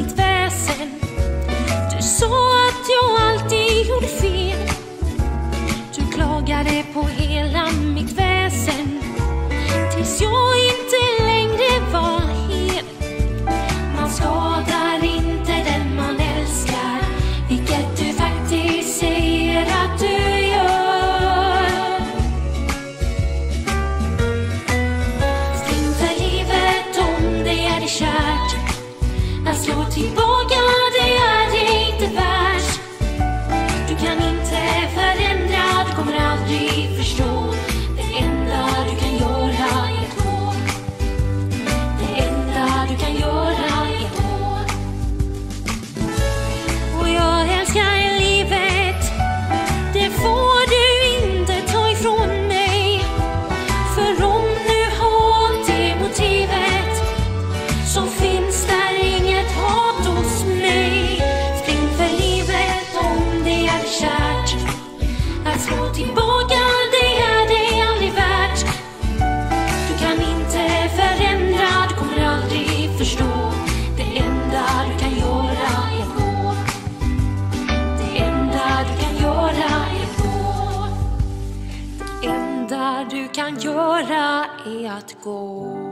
mitt väsen. Du sa att jag alltid gjorde fel. Du klagade på hela mitt väsen tills jag inte längre var hel. Man skadar inte den man älskar, vilket du faktiskt säger att du gör. Spring för livet om det är det kärt. Att slå tillbaka, det är det inte värt. Du kan inte förändra, du kommer aldrig förstå. Det enda du kan göra är att gå. Det enda du kan göra är att gå. Och jag älskar livet, det får du inte ta ifrån mig. För om du har det motivet, så finns det tillbaka, det är det aldrig värt. Du kan inte förändra, du kommer aldrig förstå. Det enda du kan göra är att gå. Det enda du kan göra är att gå. Det enda du kan göra är att gå.